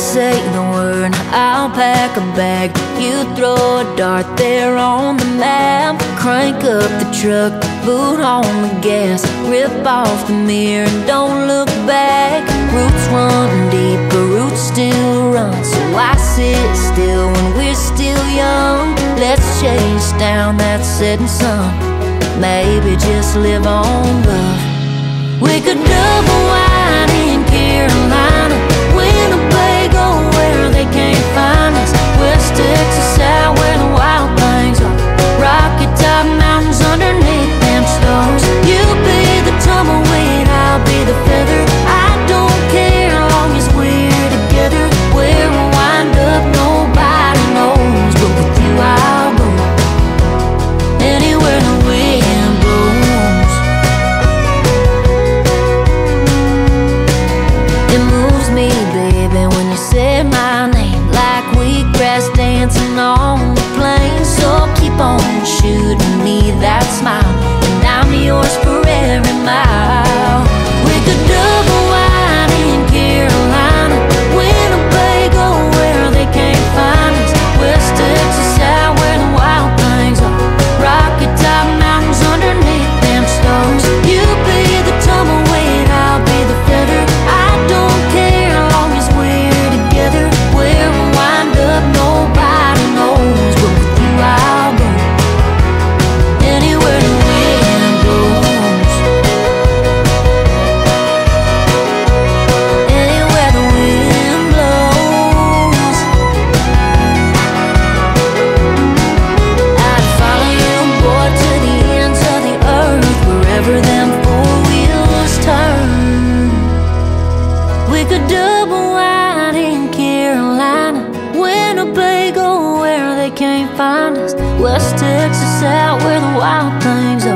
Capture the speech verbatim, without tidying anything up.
say the word, I'll pack a bag. You throw a dart there on the map. Crank up the truck, boot on the gas. Rip off the mirror and don't look back. Roots run deep, but roots still run. So I sit still when we're still young. Let's chase down that setting sun. Maybe just live on love. We could double wine in Carolina, Winnebago, where they can't find us. West Texas, out where the wild things are. Rocky Top mountains underneath them stars. You be the tumbleweed, I'll be the feather. I don't care long as we're together. Where we'll wind up, nobody knows, but with you I'll go anywhere the wind blows. It moves me, baby, when you say my name, like wheatgrass dancing on the plains. So keep on shooting me that smile, and I'm yours for every mile. We could double wide in Carolina, Winnebago, where they can't find us. West Texas, out where the wild things are. Rocky Top mountains underneath them stars. You be the tumbleweed, I'll be the feather. I don't care long as we're together. Where we wind up, nobody knows, but with you I'll go anywhere the wind blows. Anywhere the wind blows, I'd follow you, boy, to the ends of the earth, wherever them four wheels turn. We could double wide in Carolina, Winnebago, where they can't find us. West Texas, out where the wild things are.